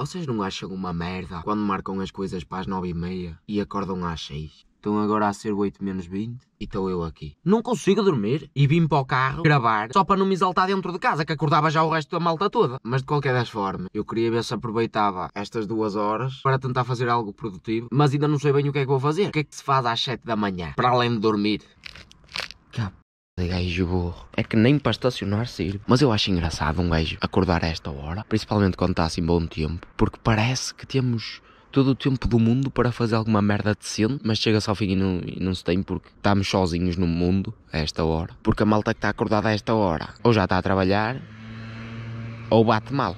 Vocês não acham uma merda quando marcam as coisas para as 9:30 e acordam às 6? Estão agora a ser 8:20 e estou eu aqui. Não consigo dormir e vim para o carro gravar só para não me exaltar dentro de casa, que acordava já o resto da malta toda. Mas de qualquer das formas, eu queria ver se aproveitava estas 2 horas para tentar fazer algo produtivo, mas ainda não sei bem o que é que vou fazer. O que é que se faz às 7 da manhã, para além de dormir? Que de gajo burro. É que nem para estacionar sirve. Mas eu acho engraçado um gajo acordar a esta hora, principalmente quando está assim bom tempo, porque parece que temos todo o tempo do mundo para fazer alguma merda decente, mas chega-se ao fim e não se tem, porque estamos sozinhos no mundo a esta hora. Porque a malta que está acordada a esta hora ou já está a trabalhar ou bate mal.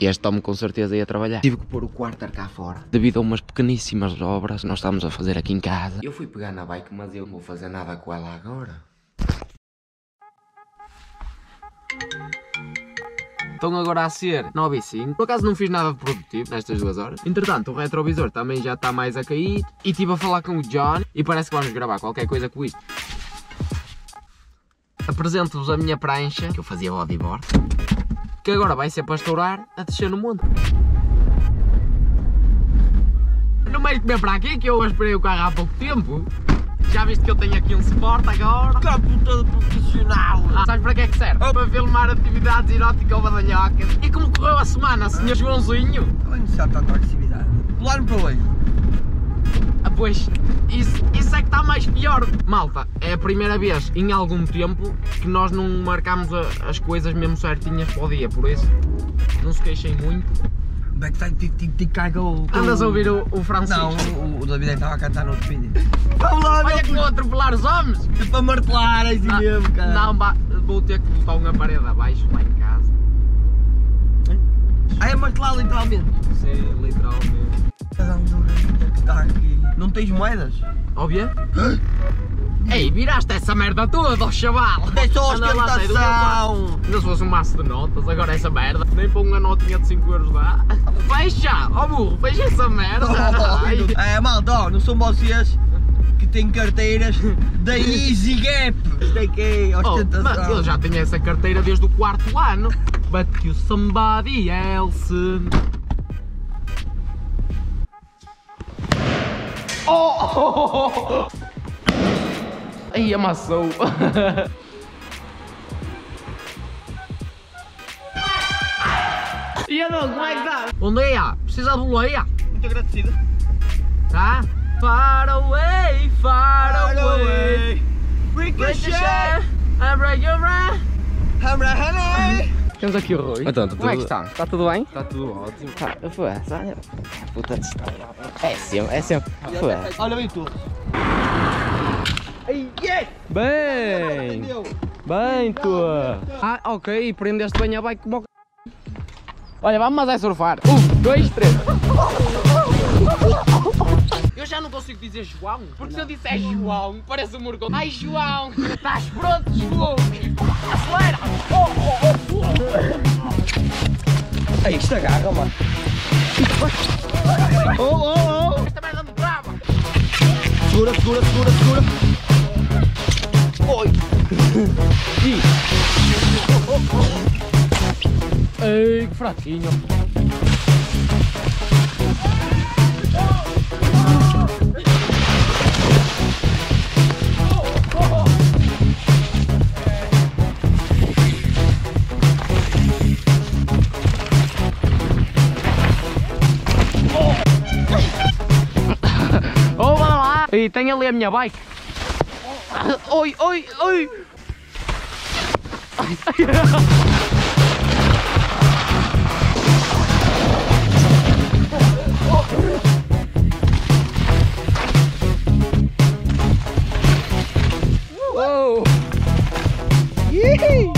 E este homem com certeza ia trabalhar. Tive que pôr o quarter cá fora devido a umas pequeníssimas obras que nós estamos a fazer aqui em casa. Eu fui pegar na bike, mas eu não vou fazer nada com ela agora. Estão agora a ser 9:05. Por acaso não fiz nada de produtivo nestas 2 horas. Entretanto, o retrovisor também já está mais a cair. E estive a falar com o John e parece que vamos gravar qualquer coisa com isto. Apresento-vos a minha prancha, que eu fazia bodyboard, que agora vai ser para estourar a descer no mundo. Não vais comer para aqui, que eu esperei o carro há pouco tempo. Já viste que eu tenho aqui um Sport agora? Campo todo profissional! Sabes para que é que serve? Para filmar atividades eróticas ou badalhocas. E como correu a semana, Sr. Joãozinho? Não sabe tanta agressividade. Pular-me para hoje. Ah, pois, isso é que está mais pior. Malta, é a primeira vez em algum tempo que nós não marcamos as coisas mesmo certinhas para o dia, por isso não se queixem muito. Andas a ouvir o Francisco? Não, o David estava a cantar no outro vídeo. Olha que vou atropelar os homens! Para martelar, é assim mesmo, cara. Não, vou ter que botar uma parede abaixo lá em casa. Ah, é martelar literalmente? Sim, literalmente. Não tens moedas? Óbvio? Ei, viraste essa merda toda, ó chaval! É só ostentação! Ainda se fosse um maço de notas, agora essa merda. Nem para uma notinha de 5€ dá. Fecha! Ó burro, fecha essa merda! Oh, é, malta, não são vocês que têm carteiras da Easy Gap! Isto é que é ostentação! Mas eu já tenho essa carteira desde o 4º ano. But you somebody else. Oh! Aí amassou. E não, como é que está? Onde é? Precisa de boleia? Muito agradecido. Tá? Far away, far away. Ricochet. Abra, abra. Abra, honey. Temos aqui o Rui. Então, como é que está? Está tudo bem? Está tudo ótimo. Foi essa. Puta de história. É sempre, é sempre. Olha bem tudo. Yes! Bem! Bem, tua! Ah, ok, prendeste bem a bike como o c. Olha, vamos mais é surfar. 1, 2, 3. Eu já não consigo dizer João, porque se eu disser João, parece um morcão. Ai, João! Estás pronto, João? Acelera! Ei, isto agarra, mano. Oh! Esta merda me trava! Segura! Oi! Ei, que fraquinho! Oh, vai lá! E tem ali a minha bike! Oi! Uou! Yee!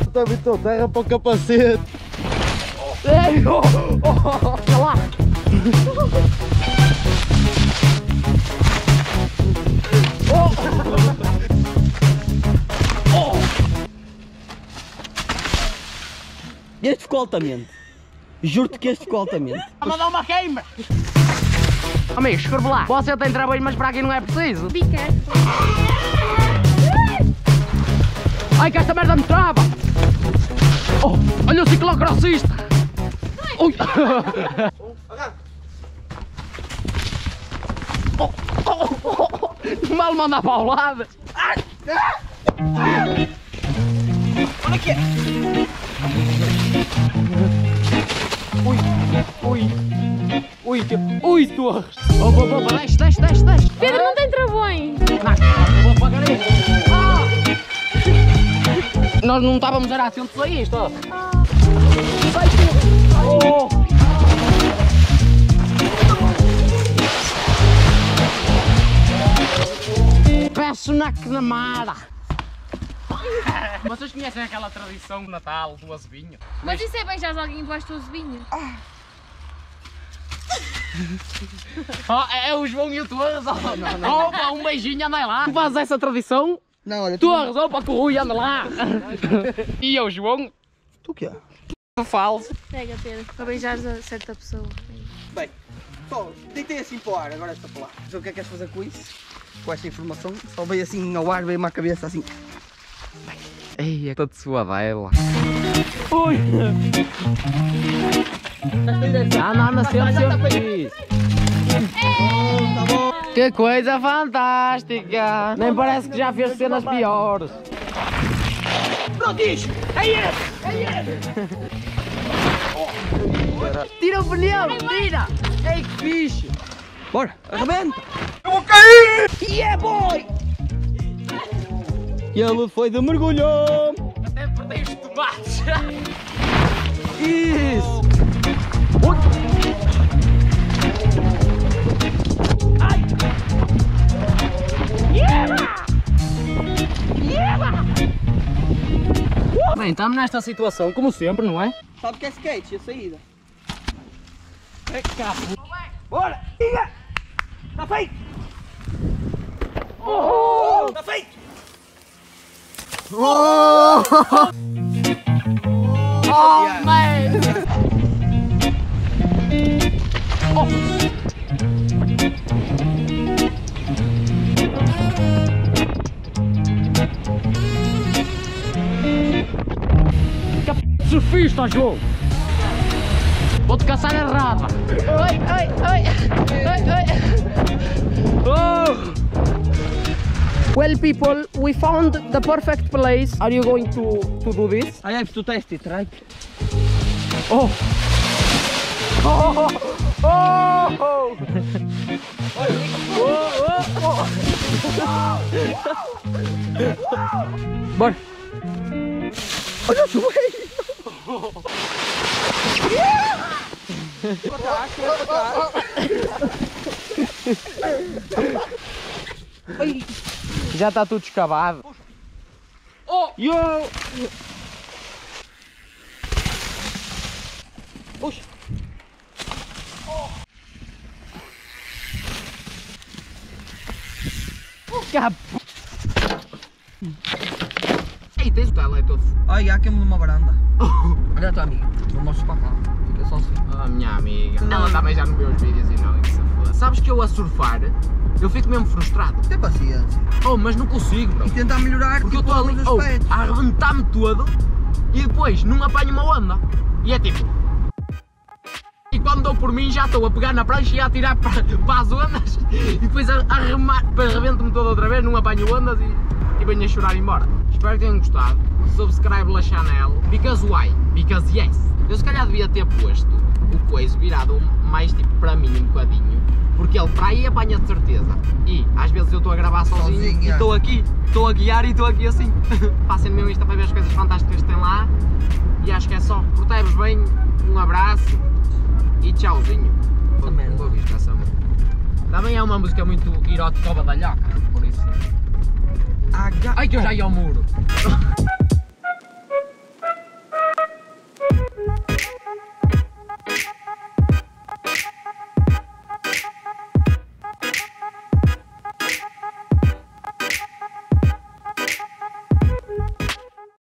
Está muito terra para o capacete! Ei! Olha lá! Este ficou altamente. Juro-te que este ficou altamente. Está a mandar uma queima! Amigos, escorvo lá. Você tem trabalho, mas para aqui não é preciso. Bica. Ai, que esta merda me trava! Oh, olha o ciclocrossista! Ui! Oh, oh, oh, oh. Mal manda a paulada! Olha aqui! Ui! Ui! Ui! Ui, torres! Oh, oh, oh, desce, desce, desce, desce! Pedro, não tem travões! Não, vou apagar isto! Nós não estávamos era atentos a isto, ó. Sai, Pedro! Oh. Peço na quenamada. Vocês conhecem aquela tradição do Natal, do azevinho? Mas isso é bem já alguém debaixo do azevinho? Oh, é o João e o Torres. Oh, não, não. Opa, um beijinho, andai lá. Tu fazes essa tradição? Não, olha. Torres, opa, que o Rui anda lá. E eu, João? Tu o que é? Falso. Pega, Pedro, para beijares a certa pessoa. Bem, deitei assim para o ar, agora está para lá. O que é que queres fazer com isso? Com esta informação, só veio assim ao ar, veio-me à cabeça assim. Ei, é toda suadela. Ui! Anda, sempre. Que coisa fantástica! Nem parece que já fez cenas piores. Prontinho! É esse! É esse! Tira o pneu! Tira! Ei, que fixe! Bora, arrebenta! Eu vou cair! Yeah, boy! E ele foi de mergulho! Até perdi os tomates! Isso! Ai! Yeah! Yeah! Bem, estamos nesta situação, como sempre, não é? Sabe que é skate, a saída. É capo! Bora! Está feito! Oh! Tá feito! Oh! Oh, man! Oh! Que surfista, João! Vou-te caçar errada! Oi, oi, oi! Oi, oi! Oh! Well, people, we found the perfect place. Are you going to do this? I have to test it, right? Oh! Oh! Oh! Oh! Oh! Bora! Olha o joelho! Já está tudo escavado. Oh! Yo! Puxa! Oh! Ei, tens o tela aí todo. Ai, há queima de uma varanda. Olha a tua amiga. Não mostro para cá. Fica só assim. Ah, minha amiga. Ela também já não viu os vídeos e não, que se foda. Sabes que eu a surfar? Eu fico mesmo frustrado. Tem paciência. Oh, mas não consigo, bro. E tentar melhorar, porque tipo, eu estou ali a arrebentar-me todo e depois não apanho uma onda. E é tipo... E quando dou por mim já estou a pegar na prancha e a atirar para as ondas e depois a remar, depois arrebento-me todo outra vez, não apanho ondas e venho a chorar e embora. Espero que tenham gostado. Subscribe la channel. Because why? Because yes. Eu se calhar devia ter posto o coiso virado mais tipo para mim um bocadinho. Porque ele para aí apanha de certeza. E às vezes eu estou a gravar sozinho e estou aqui, estou a guiar e estou aqui assim. Passem no meu Insta para ver as coisas fantásticas que tem lá. E acho que é só. Portai-vos bem, um abraço e tchauzinho. Boa vista essa música. Também é uma música muito erótica ou badalhoca, por isso. Ai, que eu já ia ao muro.